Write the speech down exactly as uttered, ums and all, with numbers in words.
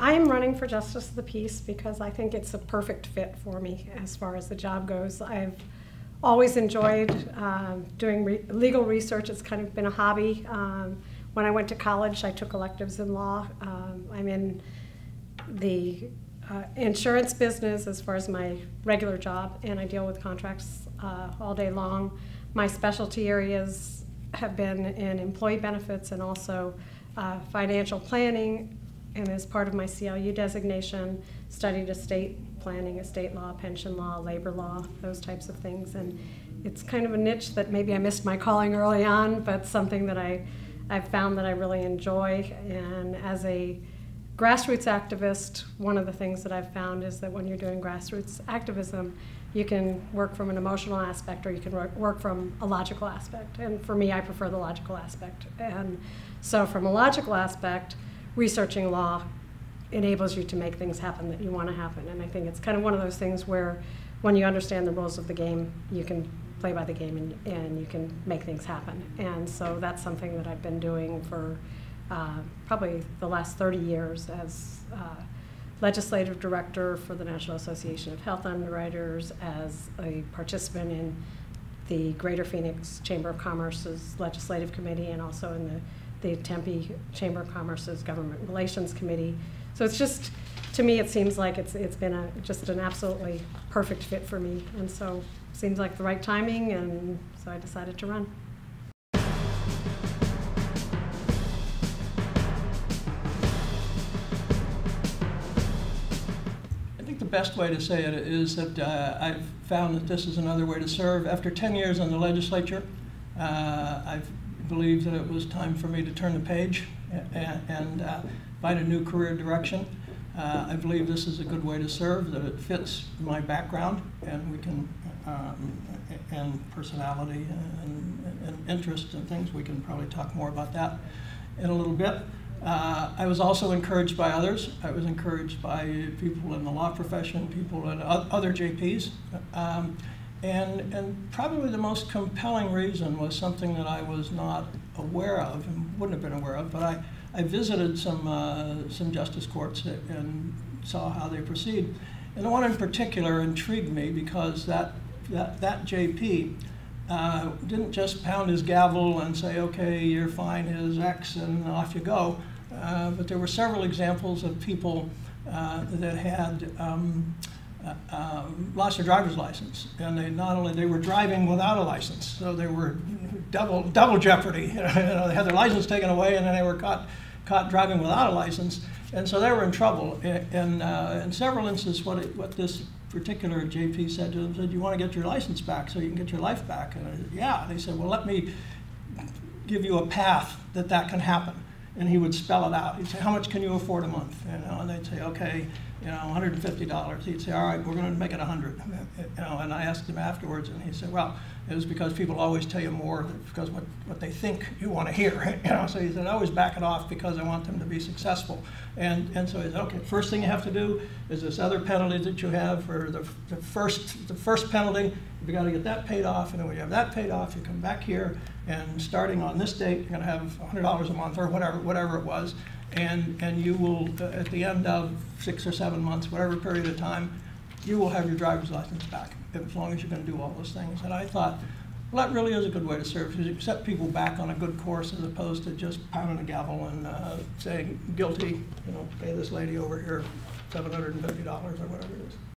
I'm running for Justice of the Peace because I think it's a perfect fit for me as far as the job goes. I've always enjoyed um, doing re legal research. It's kind of been a hobby. Um, when I went to college, I took electives in law. Um, I'm in the uh, insurance business as far as my regular job, and I deal with contracts uh, all day long. My specialty areas have been in employee benefits and also uh, financial planning, and as part of my C L U designation, studied estate planning, estate law, pension law, labor law, those types of things. And it's kind of a niche that maybe I missed my calling early on, but something that I, I've found that I really enjoy. And as a grassroots activist, one of the things that I've found is that when you're doing grassroots activism, you can work from an emotional aspect or you can work from a logical aspect. And for me, I prefer the logical aspect. And so from a logical aspect, researching law enables you to make things happen that you want to happen. And I think it's kind of one of those things where when you understand the rules of the game, you can play by the game and, and you can make things happen. And so that's something that I've been doing for uh, probably the last thirty years as uh, legislative director for the National Association of Health Underwriters, as a participant in the Greater Phoenix Chamber of Commerce's Legislative Committee, and also in the the Tempe Chamber of Commerce's Government Relations Committee. So it's just, to me, it seems like it's it's been a just an absolutely perfect fit for me, and so it seems like the right timing, and so I decided to run. The best way to say it is that uh, I've found that this is another way to serve. After ten years in the legislature, uh, I believed that it was time for me to turn the page and, and uh, find a new career direction. Uh, I believe this is a good way to serve, that it fits my background and we can, um, and personality and, and interest and things. We can probably talk more about that in a little bit. Uh, I was also encouraged by others. I was encouraged by people in the law profession, people at other J Ps. Um, and, and probably the most compelling reason was something that I was not aware of and wouldn't have been aware of, but I, I visited some, uh, some justice courts and saw how they proceed. And the one in particular intrigued me because that, that, that J P Uh, didn't just pound his gavel and say, okay, your fine is X and off you go. Uh, but there were several examples of people uh, that had um, uh, uh, lost their driver's license. And they not only, they were driving without a license. So they were double, double jeopardy. You know, they had their license taken away and then they were caught, caught driving without a license. And so they were in trouble. And, and uh, in several instances, what, it, what this particular J P said to them, said, you want to get your license back so you can get your life back? And I said, yeah. They said, well, let me give you a path that that can happen. And he would spell it out. He'd say, how much can you afford a month? You know, and they'd say, okay, you know, one hundred fifty dollars. He'd say, all right, we're going to make it one hundred. You know, and I asked him afterwards, and he said, well, it was because people always tell you more because what, what they think you want to hear. You know, so he said, I always back it off because I want them to be successful. And, and so he said, okay, first thing you have to do is this other penalty that you have for the, the, first, the first penalty. You've got to get that paid off, and then when you have that paid off, you come back here, and starting on this date, you're going to have one hundred dollars a month or whatever, whatever it was. And, and you will, uh, at the end of six or seven months, whatever period of time, you will have your driver's license back, as long as you're going to do all those things. And I thought, well, that really is a good way to serve, to set people back on a good course as opposed to just pounding a gavel and uh, saying, guilty, you know, pay this lady over here seven hundred fifty dollars or whatever it is.